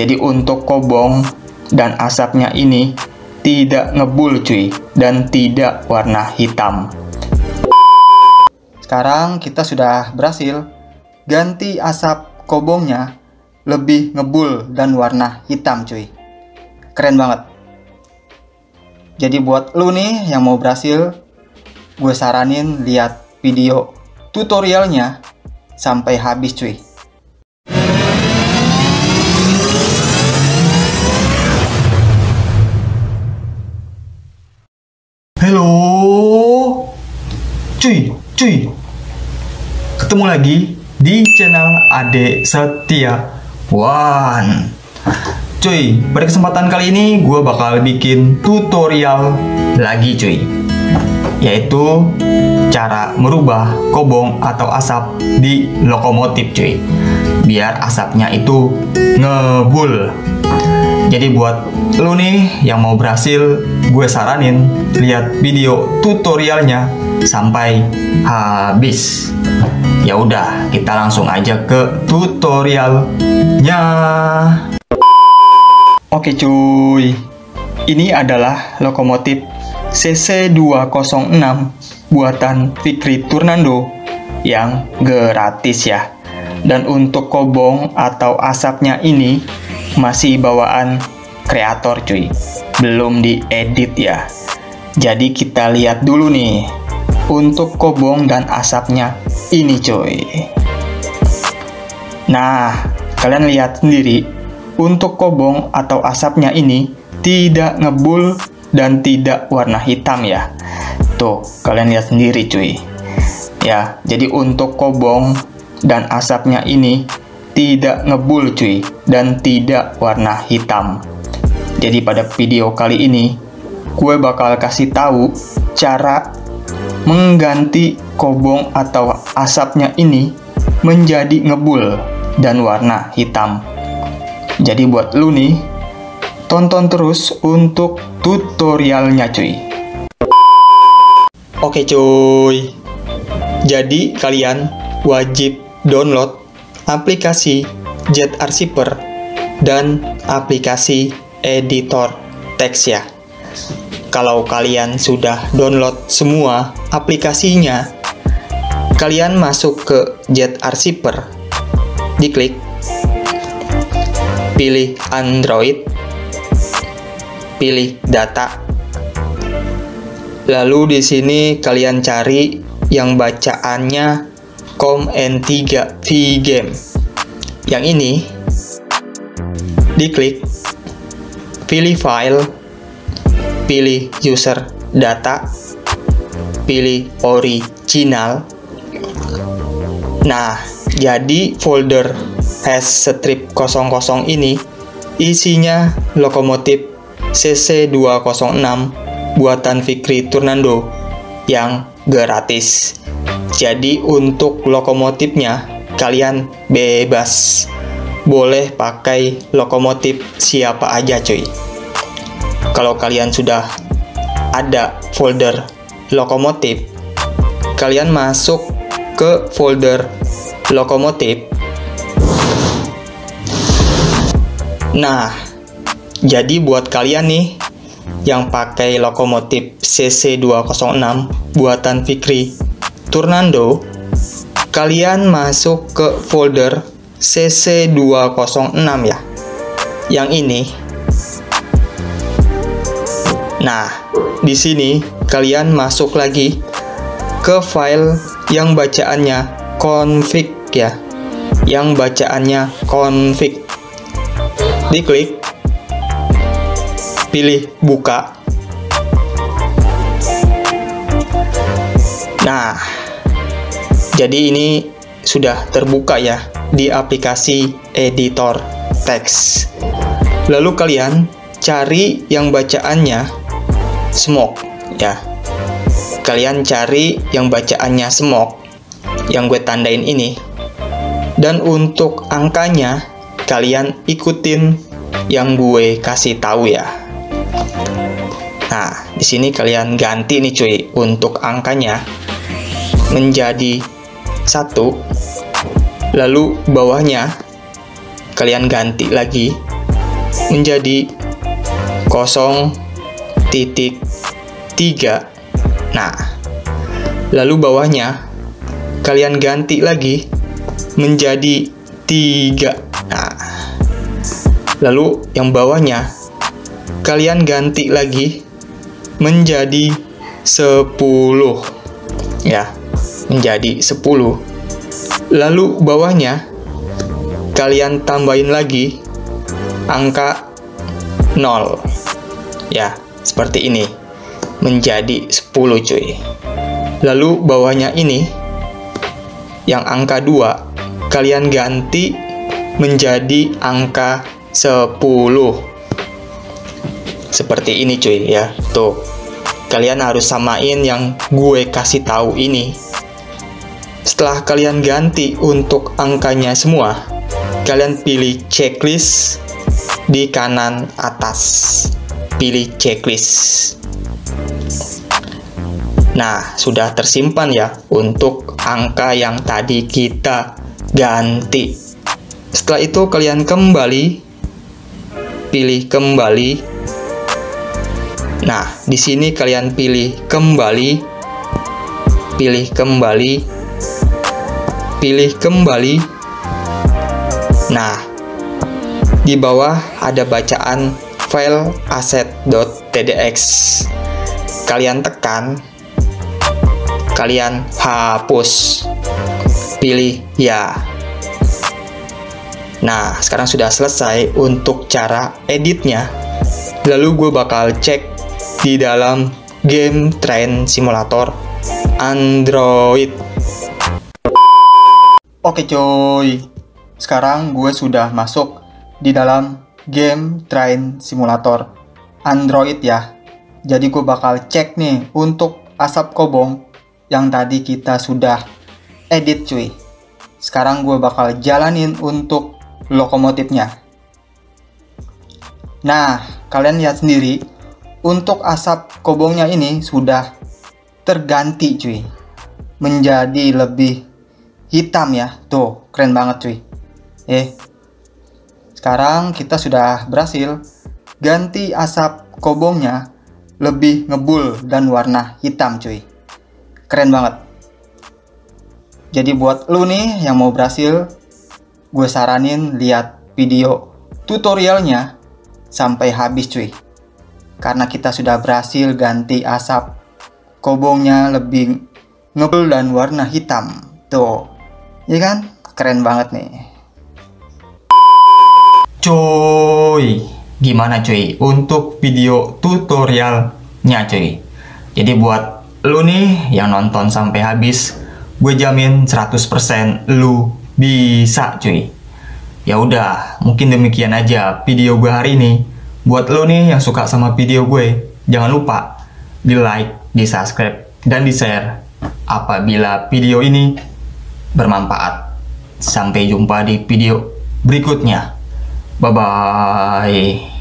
Jadi untuk kobong dan asapnya ini tidak ngebul cuy, dan tidak warna hitam. Sekarang kita sudah berhasil ganti asap kobongnya lebih ngebul dan warna hitam cuy. Keren banget. Jadi buat lu nih yang mau berhasil, gue saranin lihat video tutorialnya sampai habis cuy. Halo cuy, ketemu lagi di channel Ade Setiawan. Cuy, pada kesempatan kali ini gue bakal bikin tutorial lagi cuy, yaitu cara merubah kobong atau asap di lokomotif cuy, biar asapnya itu ngebul. Jadi buat lo nih yang mau berhasil, gue saranin lihat video tutorialnya sampai habis. Ya udah, kita langsung aja ke tutorialnya. Oke cuy, ini adalah lokomotif CC 206 buatan Fikri Turnando yang gratis ya. Dan untuk kobong atau asapnya ini masih bawaan kreator cuy, belum diedit ya. Jadi kita lihat dulu nih untuk kobong dan asapnya ini cuy. Nah, kalian lihat sendiri. Untuk kobong atau asapnya ini tidak ngebul dan tidak warna hitam ya. Tuh, kalian lihat sendiri cuy. Ya, jadi untuk kobong dan asapnya ini tidak ngebul cuy, dan tidak warna hitam. Jadi pada video kali ini gue bakal kasih tahu cara mengganti kobong atau asapnya ini menjadi ngebul dan warna hitam. Jadi buat lu nih, tonton terus untuk tutorialnya cuy. Oke cuy, jadi kalian wajib download aplikasi ZArchiver dan aplikasi editor teks ya. Kalau kalian sudah download semua aplikasinya, kalian masuk ke ZArchiver, diklik, pilih Android, pilih data. Lalu di sini kalian cari yang bacaannya COM N3 Vgame. Yang ini diklik, pilih file, pilih user data, pilih original. Nah, jadi folder S-00 ini isinya lokomotif CC206 buatan Fikri Turnando yang gratis. Jadi untuk lokomotifnya kalian bebas, boleh pakai lokomotif siapa aja cuy. Kalau kalian sudah ada folder lokomotif, kalian masuk ke folder lokomotif. Nah, jadi buat kalian nih yang pakai lokomotif CC206 buatan Fikri Turnando, kalian masuk ke folder CC206 ya, yang ini. Nah, di sini kalian masuk lagi ke file yang bacaannya config ya, yang bacaannya config. Diklik, pilih buka. Nah, jadi ini sudah terbuka ya di aplikasi editor teks. Lalu kalian cari yang bacaannya smoke ya. Kalian cari yang bacaannya smoke, yang gue tandain ini. Dan untuk angkanya kalian ikutin yang gue kasih tahu ya. Nah, di sini kalian ganti nih cuy untuk angkanya menjadi 1. Lalu bawahnya kalian ganti lagi menjadi 0.3. Nah, lalu bawahnya kalian ganti lagi menjadi 3. Nah, lalu yang bawahnya kalian ganti lagi menjadi 10. Ya, menjadi 10. Lalu bawahnya kalian tambahin lagi angka 0. Ya, seperti ini. Menjadi 10, cuy. Lalu bawahnya ini yang angka 2 kalian ganti menjadi angka 10. Seperti ini, cuy, ya. Tuh. Kalian harus samain yang gue kasih tahu ini. Setelah kalian ganti untuk angkanya semua, kalian pilih checklist di kanan atas. Pilih checklist. Nah, sudah tersimpan ya untuk angka yang tadi kita ganti. Setelah itu kalian kembali, pilih kembali. Nah, di sini kalian pilih kembali. Nah, di bawah ada bacaan file aset.tdx. Kalian tekan, kalian hapus, pilih ya. Nah, sekarang sudah selesai untuk cara editnya. Lalu gue bakal cek di dalam game Trainz Simulator Android. Oke cuy, sekarang gue sudah masuk di dalam game Trainz Simulator Android ya. Jadi gue bakal cek nih untuk asap kobong yang tadi kita sudah edit cuy. Sekarang gue bakal jalanin untuk lokomotifnya. Nah, kalian lihat sendiri untuk asap kobongnya ini sudah terganti cuy. Menjadi lebih hitam ya, tuh keren banget cuy. Sekarang kita sudah berhasil ganti asap kobongnya lebih ngebul dan warna hitam cuy, keren banget. Jadi buat lu nih yang mau berhasil, gue saranin lihat video tutorialnya sampai habis cuy, karena kita sudah berhasil ganti asap kobongnya lebih ngebul dan warna hitam tuh. Iya kan? Keren banget nih. Cuy, gimana cuy untuk video tutorialnya cuy? Jadi buat lu nih yang nonton sampai habis, gue jamin 100% lu bisa cuy. Ya udah, mungkin demikian aja video gue hari ini. Buat lu nih yang suka sama video gue, jangan lupa di-like, di-subscribe, dan di-share apabila video ini bermanfaat. Sampai jumpa di video berikutnya. Bye-bye.